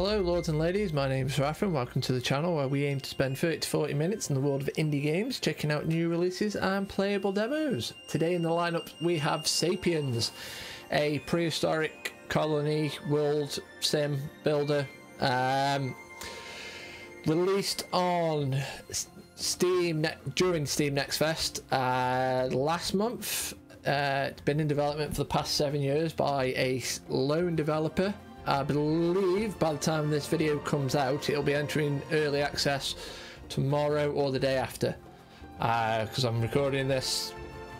Hello lords and ladies, my name is Hrafn. Welcome to the channel where we aim to spend 30 to 40 minutes in the world of indie games, checking out new releases and playable demos. Today in the lineup we have Sapiens, a prehistoric colony world sim builder, released on Steam during Steam Next Fest last month. It's been in development for the past 7 years by a lone developer. I believe by the time this video comes out, it'll be entering early access tomorrow or the day after, because I'm recording this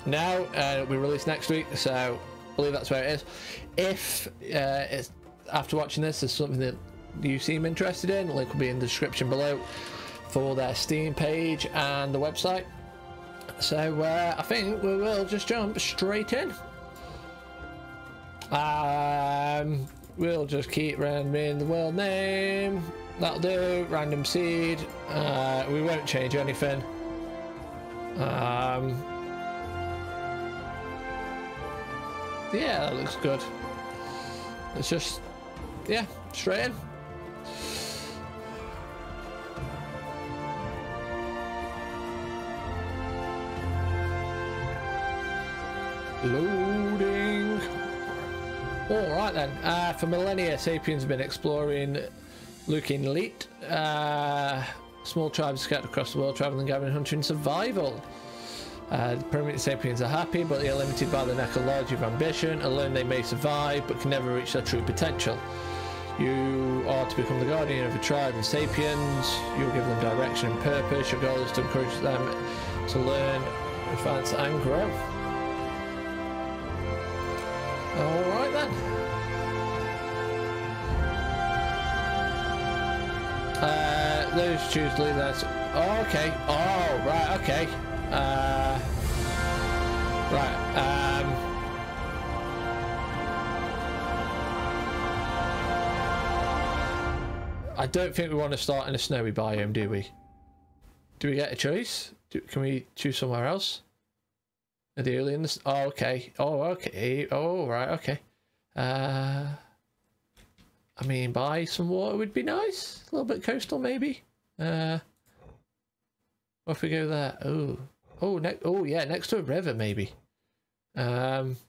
now and it'll be released next week, so I believe that's where it is. If it's after watching this, there's something that you seem interested in, link will be in the description below for their Steam page and the website. So I think we will just jump straight in. We'll just keep randoming the world name. That'll do. Random seed. We won't change anything. Yeah, that looks good. It's just, yeah, straight in. Loading. Alright then, for millennia Sapiens have been exploring, looking elite. Small tribes scattered across the world, travelling, gathering, hunting, survival. The primitive Sapiens are happy, but they are limited by the necrology of ambition. Alone they may survive, but can never reach their true potential. You are to become the guardian of a tribe of Sapiens. You'll give them direction and purpose. Your goal is to encourage them to learn, advance and grow. Alright then. Those choose to leave that. Oh, okay. Oh, right, okay. I don't think we want to start in a snowy biome, do we? Do we get a choice? Can we choose somewhere else? Are they early in this? Oh, okay. Oh, okay. Oh, right. Okay. I mean, buy some water would be nice. A little bit coastal, maybe. What if we go there? Oh, oh, oh, yeah, next to a river, maybe. Let's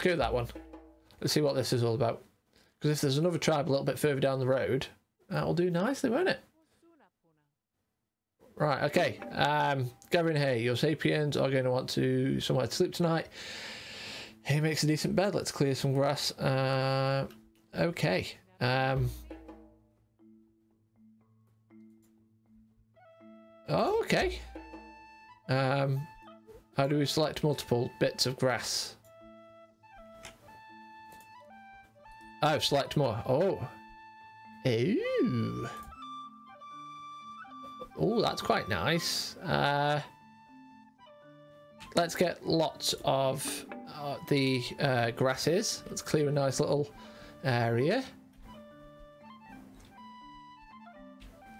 go with that one. Let's see what this is all about. Because if there's another tribe a little bit further down the road, that'll do nicely, won't it? Right, okay. Gathering hay. Your Sapiens are going to want to somewhere to sleep tonight. Hay makes a decent bed. Let's clear some grass. Okay. Oh, okay. How do we select multiple bits of grass? Oh, select more. Oh. Ooh. Oh, that's quite nice. Let's get lots of the grasses. Let's clear a nice little area.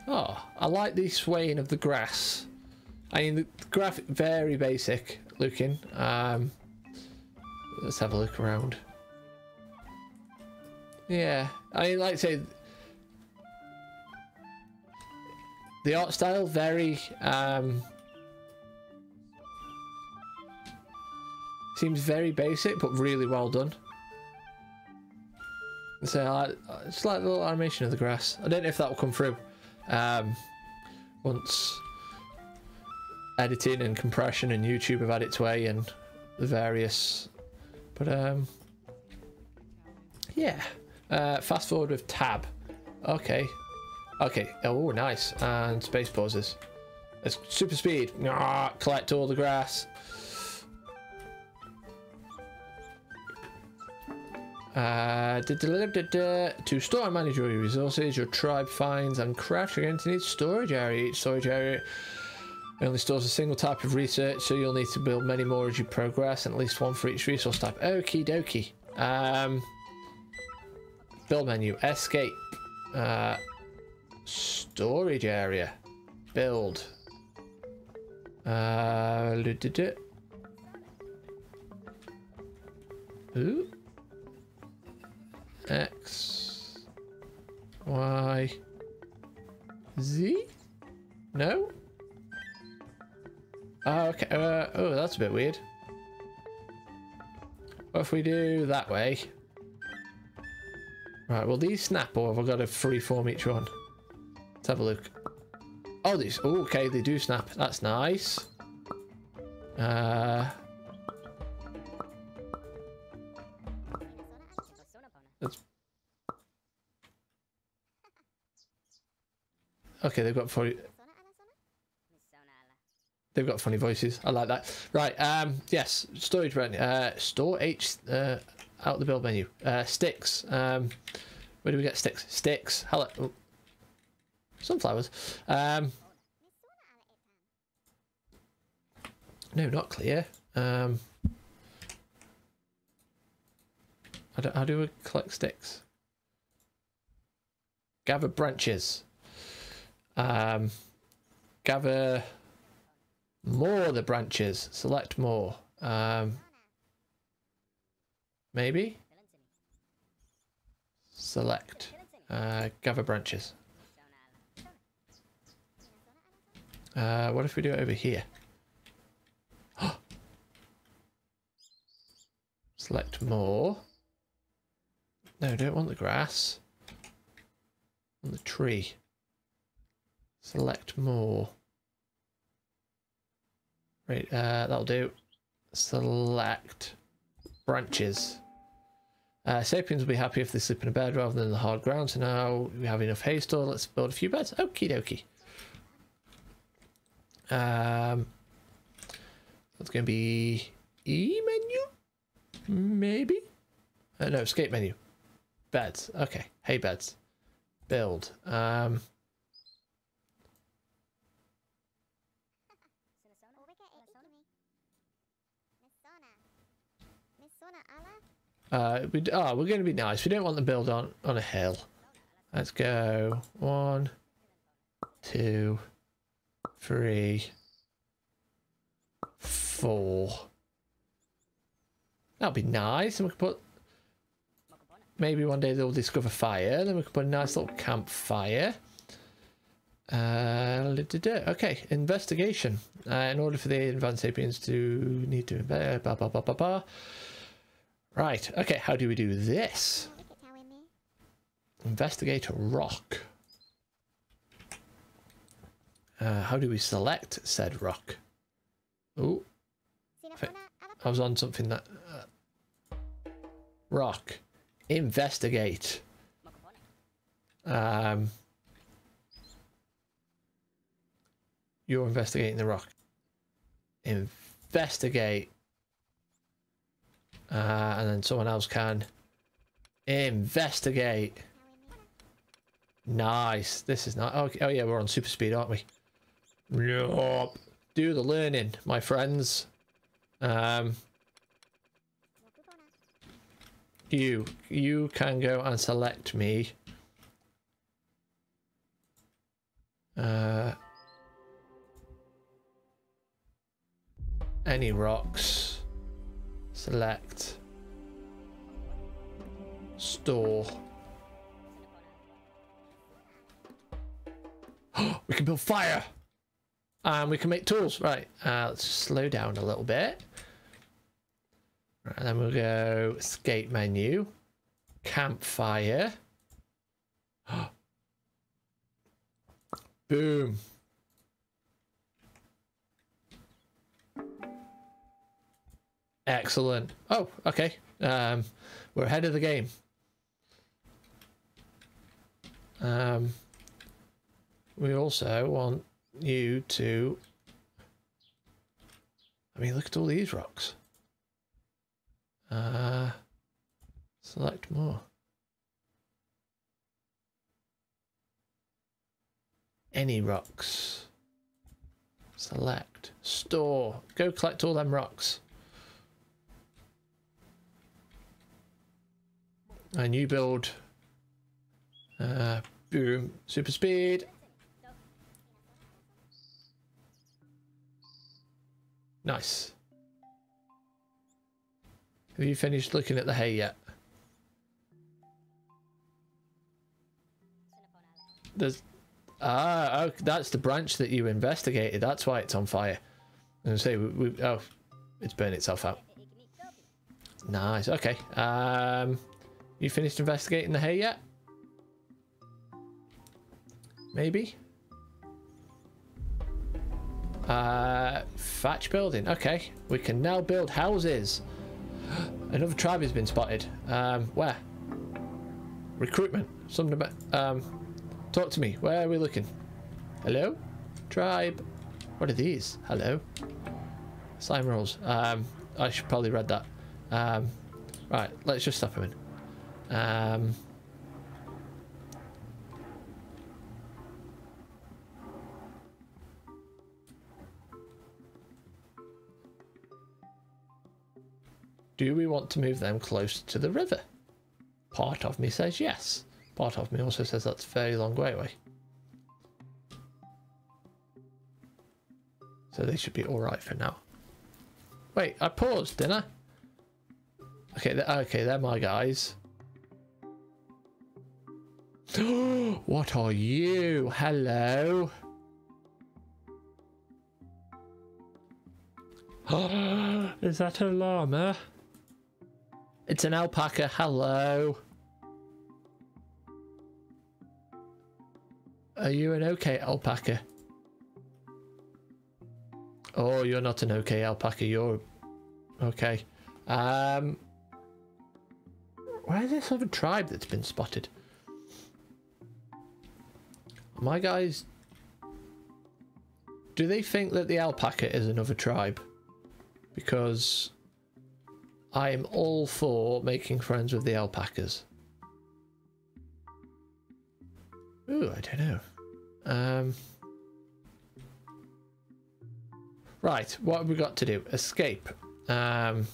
Oh, I like the swaying of the grass. I mean, the graphic, very basic looking. Let's have a look around. Yeah, I mean, like I say, the art style, very, seems very basic, but really well done. So it's like the little animation of the grass. I don't know if that will come through once editing and compression and YouTube have had its way and the various, but yeah. Fast forward with tab. Okay. Okay, oh nice, and space pauses. It's super speed. Ah, collect all the grass. To store and manage all your resources, your tribe finds and crafts are going to need storage area. Each storage area only stores a single type of research, so you'll need to build many more as you progress, and at least one for each resource type. Okie dokie. Build menu, escape. Storage area, build. Ooh. X. Y. Z? No? Oh, okay. Oh, that's a bit weird. What if we do that way? Right, well, these snap, or have I got to freeform each one? Let's have a look. Oh, these. Oh, okay, they do snap. That's nice. Okay, they've got funny voices. I like that. Right, yes, storage menu. Store H out the build menu. Sticks. Where do we get sticks? Sticks. Hello. Oh. Sunflowers. No, not clear. How do we collect sticks? Gather branches. Gather more of the branches. Select more. Maybe? Select. Gather branches. What if we do it over here? Select more. No, don't want the grass. I want the tree. Select more. Right, that'll do. Select branches. Sapiens will be happy if they sleep in a bed rather than the hard ground. So now we have enough hay store. Let's build a few beds. Okie dokie. That's going to be E menu? Maybe? No, escape menu. Beds. Okay. Hay beds. Build. We're going to be nice. We don't want the build on a hill. Let's go 1, 2, 3, 4. That'll be nice. And we can put, maybe one day they'll discover fire. Then we can put a nice little campfire. Okay, investigation. In order for the advanced sapiens to need to blah blah blah blah blah. Right, okay, how do we do this? Investigate a rock. How do we select said rock? Oh, I was on something that... rock. Investigate. You're investigating the rock. Investigate. And then someone else can investigate. Nice. This is not. Okay. Oh yeah, we're on super speed, aren't we? Nope. Do the learning, my friends. You can go and select me. Any rocks. Select. Store. We can build fire! And we can make tools. Right, let's slow down a little bit. Right, and then we'll go escape menu. Campfire. Boom. Excellent. Oh, okay. We're ahead of the game. We also want you to... I mean, look at all these rocks. Select more. Any rocks. Select. Store. Go collect all them rocks. And you build, boom, super speed. Nice. Have you finished looking at the hay yet? There's... Ah, oh, that's the branch that you investigated. That's why it's on fire. And say we oh, it's burned itself out. Nice. Okay. You finished investigating the hay yet? Maybe. Thatch building. Okay, we can now build houses. Another tribe has been spotted. Where? Recruitment. Something about. Talk to me. Where are we looking? Hello? Tribe. What are these? Hello? Slime rolls. I should probably read that. Right, let's just stop him in. Do we want to move them close to the river? Part of me says yes. Part of me also says that's a very long way away. So they should be all right for now. Wait, I paused, didn't I? Okay, they're my guys. What are you? Hello. Is that a llama? It's an alpaca. Hello. Are you an okay alpaca? Oh, you're not an okay alpaca. You're okay. Where's this other tribe that's been spotted? My guys, do they think that the alpaca is another tribe? Because I am all for making friends with the alpacas. Ooh, I don't know. Right, what have we got to do? Escape. Oh,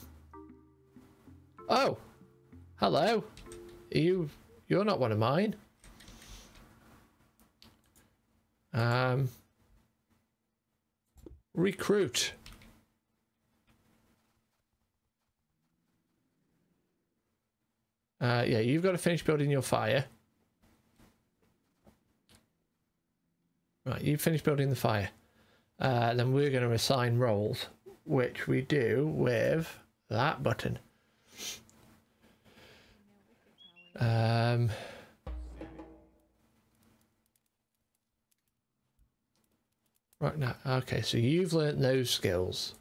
hello. Are you're not one of mine. Recruit. Yeah, you've got to finish building your fire. Right, you finish building the fire. Then we're going to assign roles, which we do with that button. Right now, okay, so you've learnt those skills.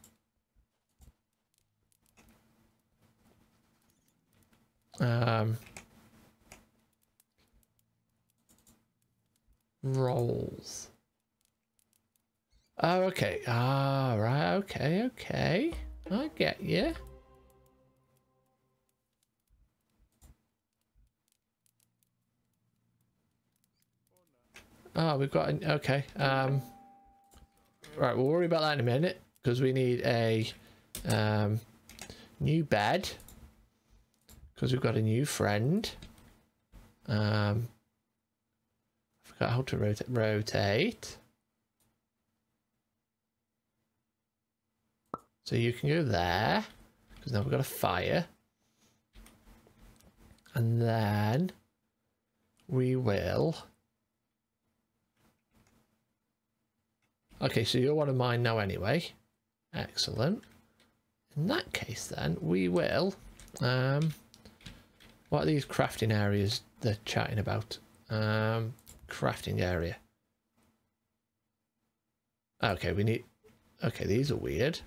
Roles. Oh, okay. Ah, right. Okay, okay. I get you. Oh, we've got an... Okay. Right, we'll worry about that in a minute, because we need a new bed. Because we've got a new friend. I forgot how to rotate. So you can go there, because now we've got a fire. And then we will... Okay, so you're one of mine now anyway. Excellent. In that case then, we will... What are these crafting areas they're chatting about? Crafting area. Okay, we need... Okay, these are weird.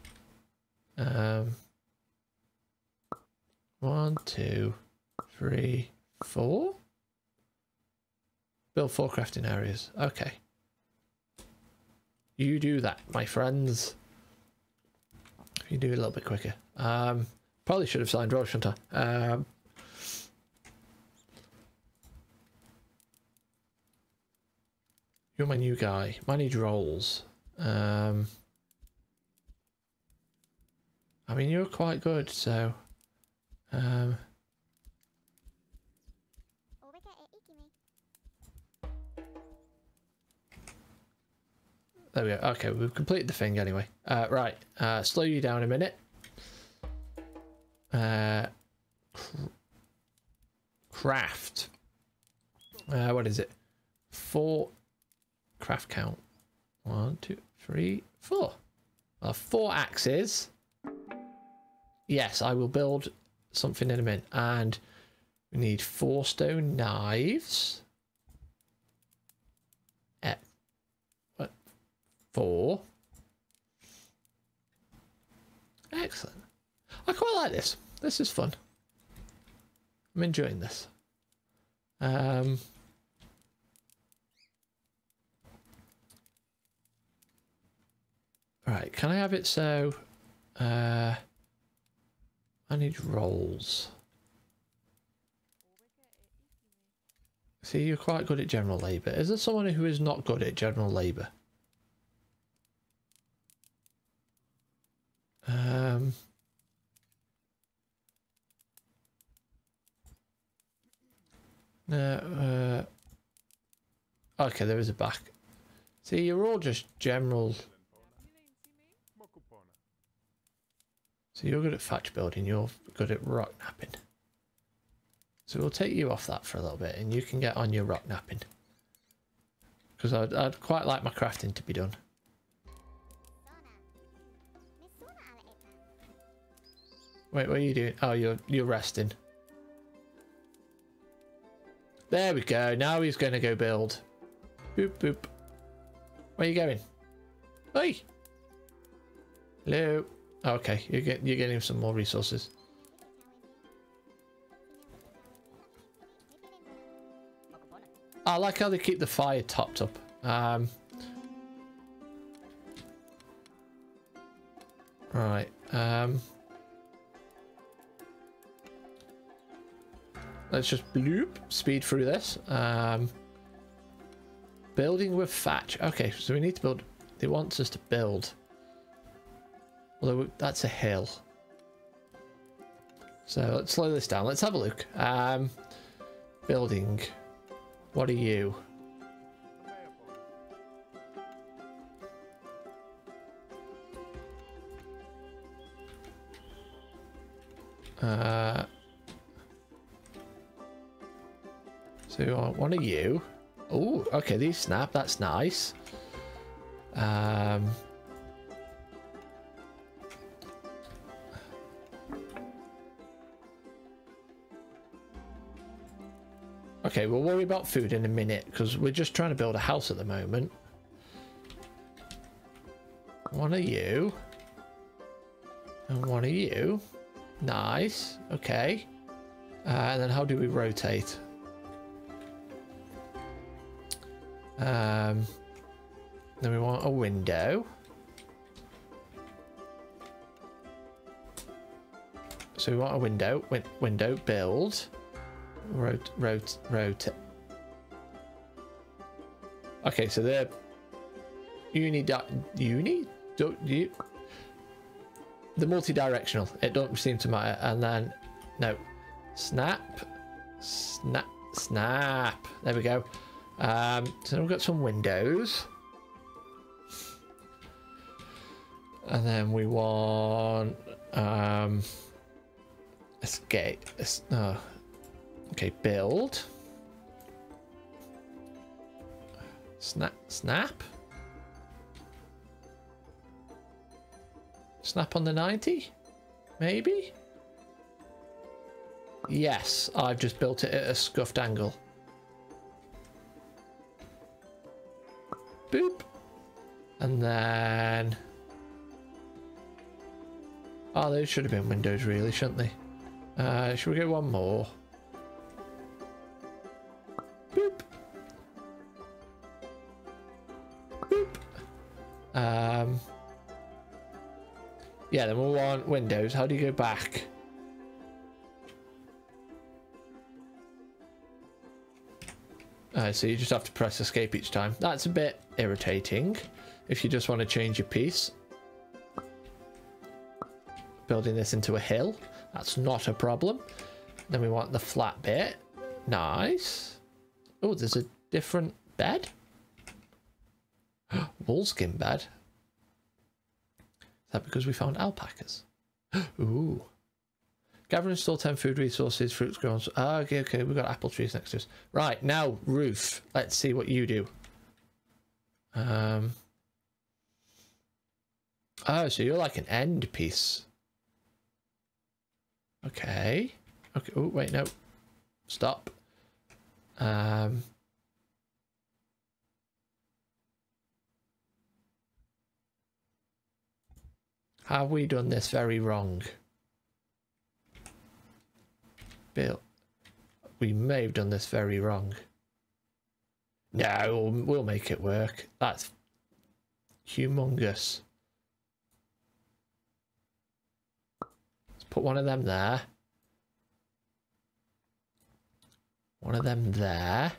1, 2, 3, 4. Build 4 crafting areas. Okay. You do that, my friends. You do it a little bit quicker. Probably should have signed roll, shouldn't I? You're my new guy. Manage roles. I mean, you're quite good, so... There we go. Okay, we've completed the thing anyway. Right, slow you down a minute. craft. What is it? 4 craft count. 1, 2, 3, 4. 4 axes. Yes, I will build something in a minute. And we need 4 stone knives. 4. Excellent. I quite like this. This is fun. I'm enjoying this. Right, can I have it so... I need rolls. See, you're quite good at general labour. Is there someone who is not good at general labour? No, okay, there is a back. See, you're all just general. So you're good at thatch building, you're good at rock napping. So we'll take you off that for a little bit and you can get on your rock napping. Because I'd quite like my crafting to be done. Wait, what are you doing? Oh, you're resting. There we go. Now he's going to go build. Boop, boop. Where are you going? Oi! Hello. Okay, you're getting some more resources. I like how they keep the fire topped up. Right. Let's just bloop speed through this. Building with thatch. Okay, so we need to build. It wants us to build. Although that's a hill. So let's slow this down. Let's have a look. Building. What are you? So one of you. Oh, okay, these snap. That's nice. Okay, we'll worry about food in a minute because we're just trying to build a house at the moment. One of you. And one of you. Nice. Okay. And then how do we rotate? Then we want a window. So we want a window. Window build. Rotate. Okay, so they're the multi-directional. It don't seem to matter. And then no, snap. There we go. So we've got some windows, and then we want escape. No, okay, build. Snap on the 90, maybe. Yes, I've just built it at a scuffed angle. Boop. And then... oh, those should have been windows really, shouldn't they? Should we go one more? Boop. Boop. Yeah, then we'll want windows. How do you go back? So you just have to press escape each time. That's a bit irritating if you just want to change your piece. Building this into a hill, that's not a problem. Then we want the flat bit. Nice. Oh, there's a different bed. Woolskin bed. Is that because we found alpacas? Ooh. Gather and install 10 food resources, fruits, grounds. Ah, okay, okay, we've got apple trees next to us. Right, now, roof. Let's see what you do. Oh, so you're like an end piece. Okay. Okay, oh, wait, no. Stop. Have we done this very wrong? Bill, we may have done this very wrong. No, we'll make it work. That's humongous. Let's put one of them there. One of them there.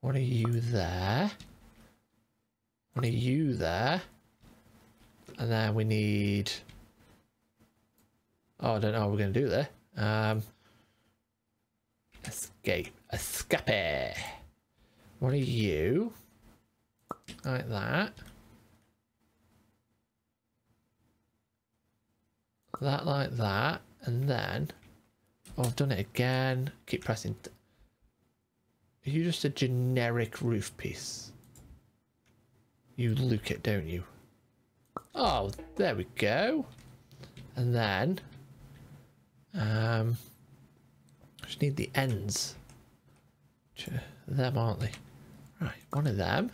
One of you there. One of you there. And then we need... Oh, I don't know what we're going to do there. Escape. Escape. One of you. Like that. That like that. And then... Oh, I've done it again. Keep pressing. Are you just a generic roof piece? You look it, don't you? Oh, there we go. And then... just need the ends. Them, aren't they? Right, one of them.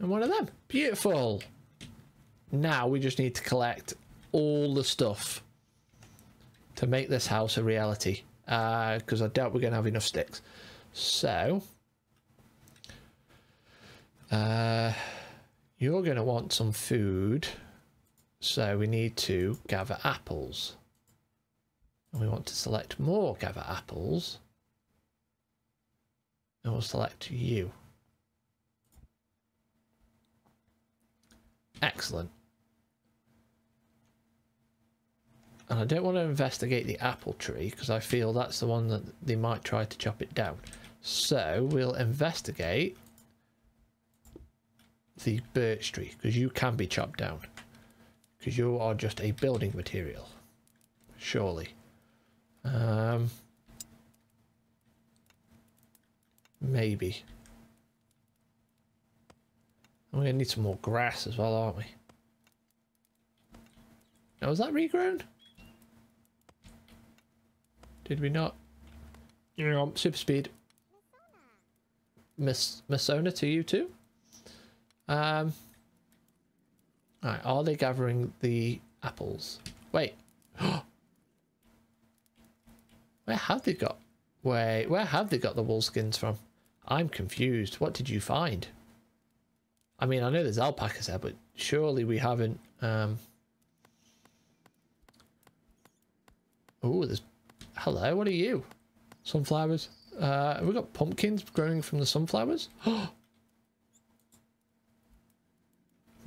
And one of them. Beautiful. Now we just need to collect all the stuff to make this house a reality. Because I doubt we're going to have enough sticks. So... you're going to want some food. So we need to gather apples. And we want to select more gather apples. And we'll select you. Excellent. And I don't want to investigate the apple tree because I feel that's the one that they might try to chop it down. So we'll investigate the birch tree because you can be chopped down. Because you are just a building material, surely. Maybe. I'm going to need some more grass as well, aren't we? Now, is that regrown? Did we not? Super speed. Missona to you too. All right, are they gathering the apples? Wait. Where have they got the wool skins from? I'm confused. What did you find? I mean, I know there's alpacas there, but surely we haven't... Oh, there's... Hello, what are you? Sunflowers. Have we got pumpkins growing from the sunflowers?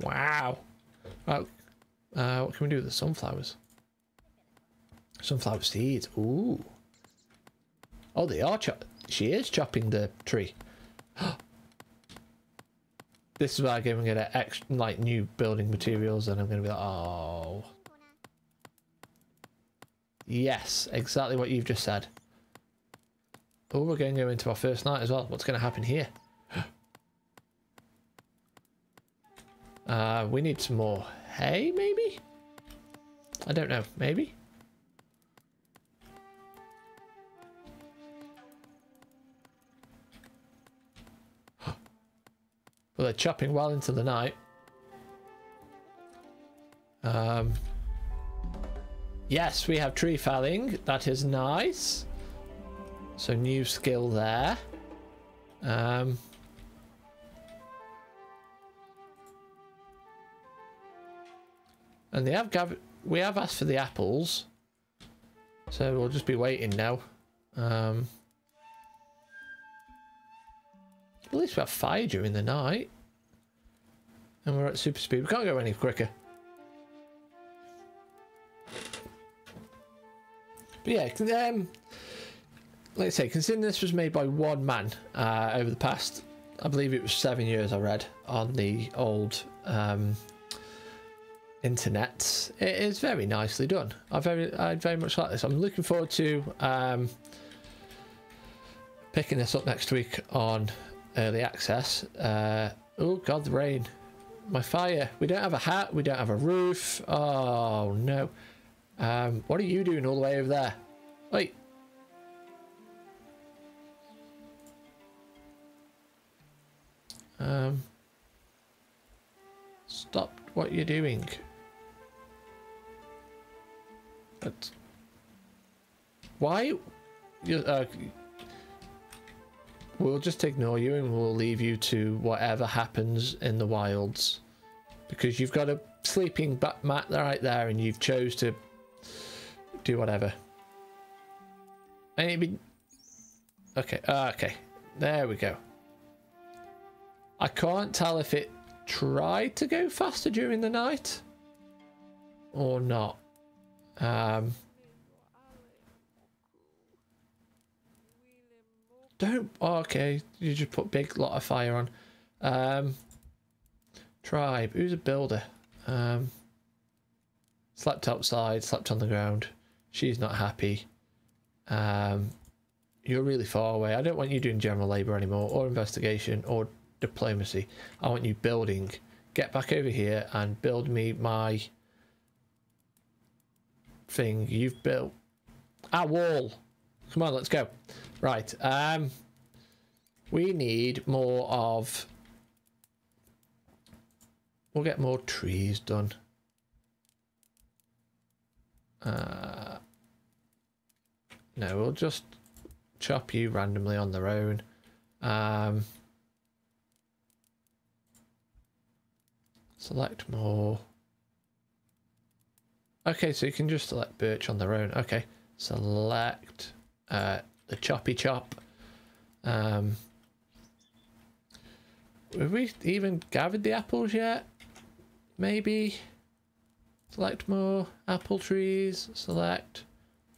Wow. What can we do with the sunflowers? Sunflower seeds. Ooh. Oh, they are she is chopping the tree. This is where I'm going to get extra, like, new building materials, and I'm going to be like, oh. Yes, exactly what you've just said. Oh, we're going to go into our first night as well. What's going to happen here? We need some more hay, maybe? I don't know, maybe? Well, they're chopping well into the night. Yes, we have tree felling. That is nice. So, new skill there. And they have gathered, we have asked for the apples, so we'll just be waiting now. At least we have fire during the night. And we're at super speed. We can't go any quicker. But yeah, like I say, considering this was made by one man over the past I believe it was 7 years I read on the old internet. It is very nicely done. I very much like this. I'm looking forward to picking this up next week on early access. Oh god, the rain, my fire. We don't have a hat, we don't have a roof. Oh no. What are you doing all the way over there? Wait. Stop what you're doing. But why? We'll just ignore you and we'll leave you to whatever happens in the wilds, because you've got a sleeping bat mat right there and you've chose to do whatever. Maybe. Okay. Okay. There we go. I can't tell if it tried to go faster during the night or not. Don't. Okay, you just put big lot of fire on. Tribe. Who's a builder? Slept outside. Slept on the ground. She's not happy. You're really far away. I don't want you doing general labour anymore, or investigation, or diplomacy. I want you building. Get back over here and build me my thing. You've built a wall. Come on, let's go. Right, we need more of... We'll get more trees done. No, we'll just chop you randomly on their own. Select more. Okay, so you can just select birch on their own. Okay, select... the choppy chop. Have we even gathered the apples yet? Maybe. Select more apple trees. Select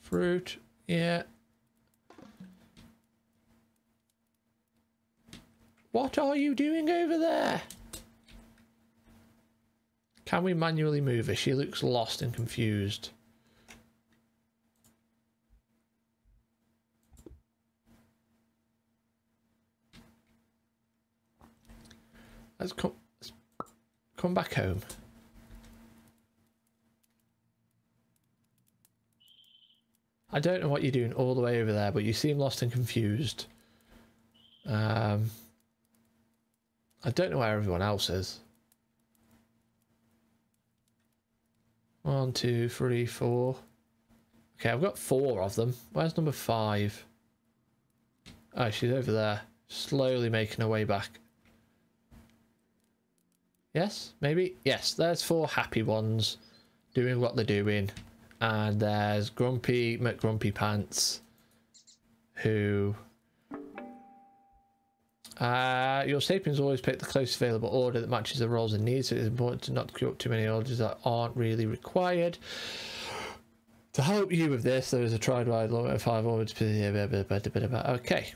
fruit. Yeah. What are you doing over there? Can we manually move her? She looks lost and confused. Let's come back home. I don't know what you're doing all the way over there, but you seem lost and confused. I don't know where everyone else is. 1, 2, 3, 4. Okay, I've got 4 of them. Where's number 5? Oh, she's over there, slowly making her way back. Yes, maybe. Yes, there's 4 happy ones doing what they're doing. And there's Grumpy McGrumpy Pants, who... your sapiens always pick the closest available order that matches the roles and needs, so it's important to not queue up too many orders that aren't really required. To help you with this, there is a tried-wide law of 5 orders. Okay.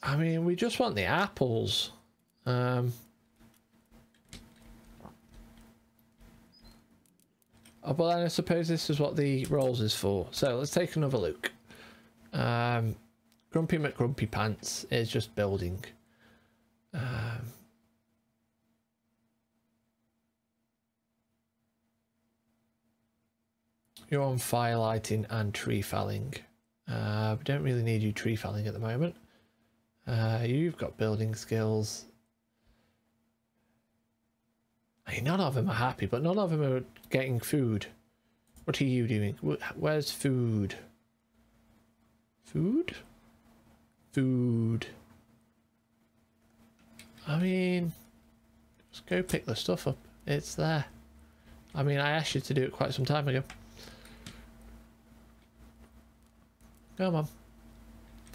I mean, we just want the apples. Well, I suppose this is what the rolls is for. So let's take another look. Grumpy McGrumpy Pants is just building. You're on fire lighting and tree felling. We don't really need you tree felling at the moment. You've got building skills. None of them are happy, but none of them are getting food. What are you doing? Where's food? Food? Food. I mean, just go pick the stuff up. It's there. I mean, I asked you to do it quite some time ago. Come on.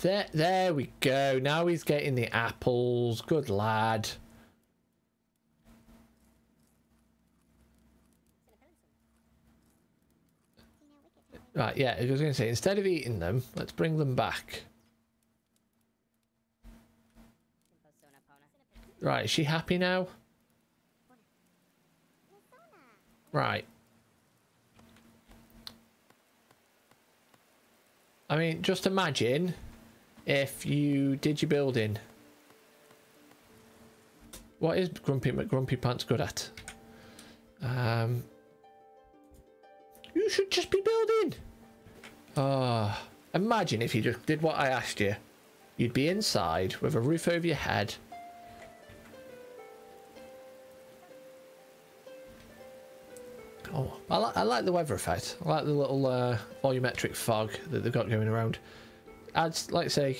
There we go. Now he's getting the apples. Good lad. Right, yeah, I was going to say, instead of eating them, let's bring them back. Right, is she happy now? Right. I mean, just imagine if you did your building. What is Grumpy Pants good at? You should just be building. Ah, imagine if you just did what I asked you. You'd be inside with a roof over your head. Oh, I like the weather effect. I like the little volumetric fog that they've got going around. I'd like to say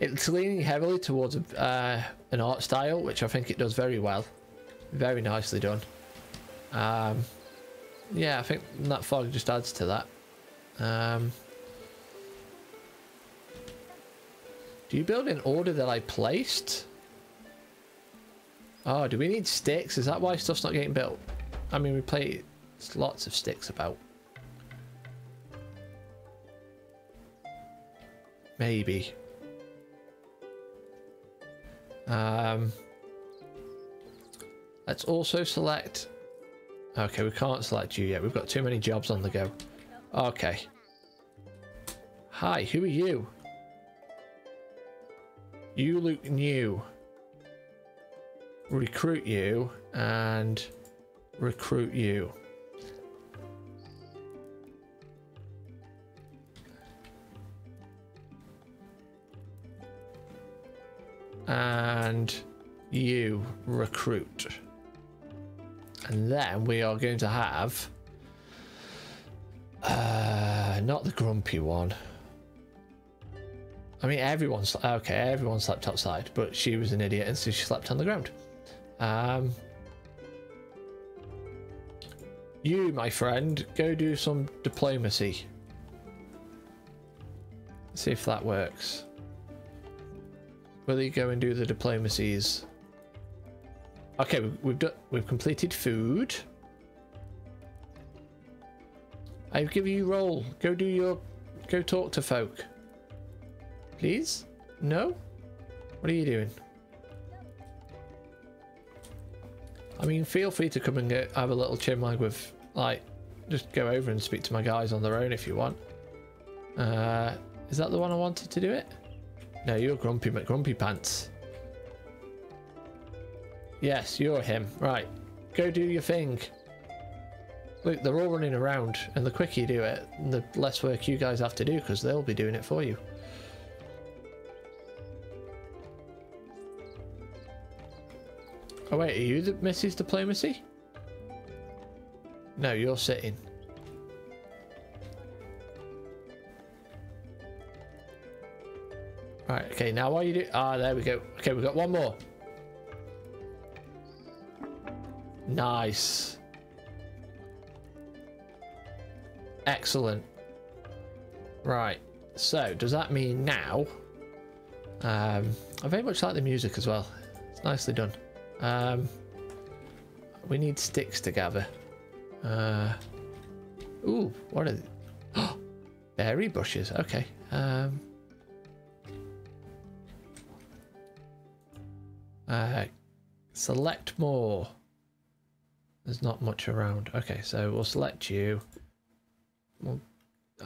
it's leaning heavily towards an art style, which I think it does very well, very nicely done. Yeah, I think that fog just adds to that. Do you build in order that I placed? Oh, do we need sticks? Is that why stuff's not getting built? I mean, we placed lots of sticks about. Maybe. Let's also select... Okay, we can't select you yet. We've got too many jobs on the go. Okay. Hi, who are you? You look new. Recruit you and recruit you. And you recruit. And then we are going to have not the grumpy one. I mean, everyone's okay, everyone slept outside, but she was an idiot and so she slept on the ground. You, my friend, go do some diplomacy. Let's see if that works. Will you go and do the diplomacies? Okay, we've completed food. I've given you roll. Go talk to folk. Please? No? What are you doing? I mean, feel free to come and have a little chinwag with, like, just go over and speak to my guys on their own if you want. Is that the one I wanted to do it? No, you're Grumpy McGrumpy Pants. Yes, you're him. Right. Go do your thing. Look, they're all running around, and the quicker you do it, the less work you guys have to do, because they'll be doing it for you. Oh wait, are you the Mrs. Diplomacy? No, you're sitting. Right, okay, now what are you doing? Ah, there we go. Okay, we've got one more. Nice. Excellent. Right, so does that mean now I very much like the music as well, it's nicely done. We need sticks to gather. Ooh, what are they? Oh, berry bushes, okay. Select more. There's not much around. Okay, so we'll select you. We'll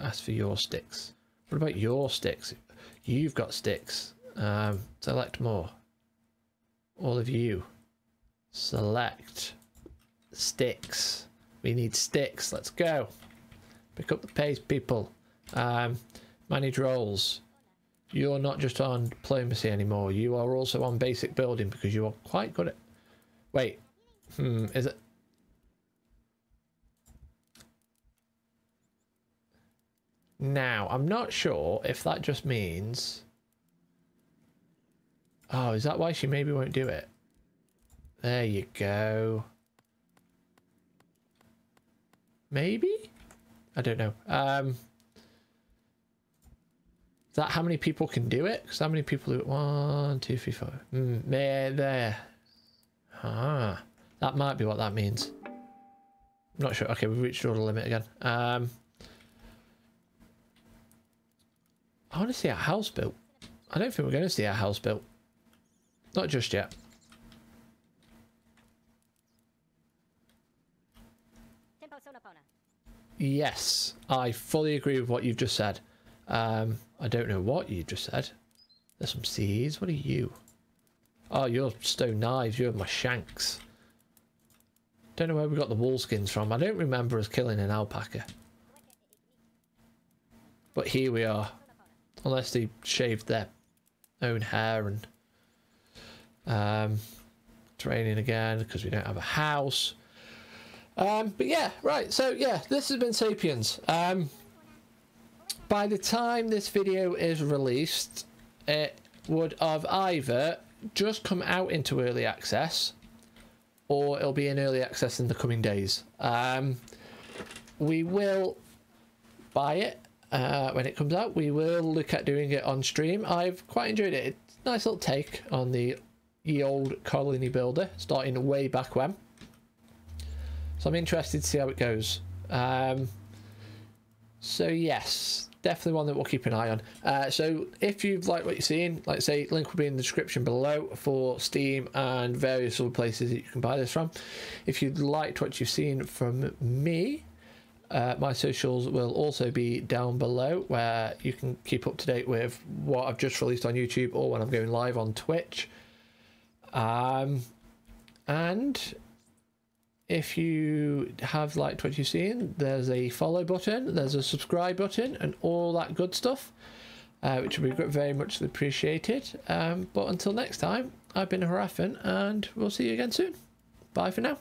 ask for your sticks. What about your sticks? You've got sticks. Select more. All of you. Select sticks. We need sticks. Let's go. Pick up the pace, people. Manage roles. You're not just on diplomacy anymore. You are also on basic building because you are quite good at... Wait. Is it... Now, I'm not sure if that just means... Oh, is that why she maybe won't do it? There you go. Maybe? I don't know. Is that how many people can do it? Because how many people do it? 1, 2, 3, 4. There. Ah, that might be what that means. I'm not sure. Okay, we've reached order limit again. I want to see our house built. I don't think we're going to see our house built. Not just yet. Yes, I fully agree with what you've just said. I don't know what you just said. There's some seeds. What are you? Oh, you're stone knives. You're my shanks. Don't know where we got the wool skins from. I don't remember us killing an alpaca. But here we are. Unless they shaved their own hair and... it's raining again because we don't have a house. But yeah, right, so yeah, this has been Sapiens. By the time this video is released, it would have either just come out into early access, or it'll be in early access in the coming days. We will buy it when it comes out. We will look at doing it on stream. I've quite enjoyed it. It's a nice little take on the old colony builder, starting way back when. So I'm interested to see how it goes. So yes, definitely one that we'll keep an eye on. So if you've liked what you're seeing, like I say, link will be in the description below for Steam and various other places that you can buy this from. If you'd liked what you've seen from me, my socials will also be down below, where you can keep up to date with what I've just released on YouTube or when I'm going live on Twitch. And... if you have liked what you've seen, there's a follow button, there's a subscribe button, and all that good stuff, which would be very much appreciated. But until next time, I've been Hrafn, and we'll see you again soon. Bye for now.